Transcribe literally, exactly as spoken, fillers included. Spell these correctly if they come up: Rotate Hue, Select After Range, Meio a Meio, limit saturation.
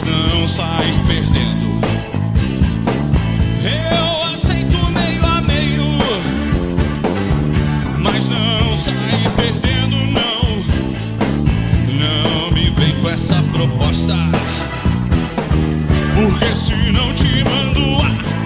mas não saem perdendo. Eu aceito meio a meio, mas não saem perdendo, não. Não me vem com essa proposta, porque se não te mando a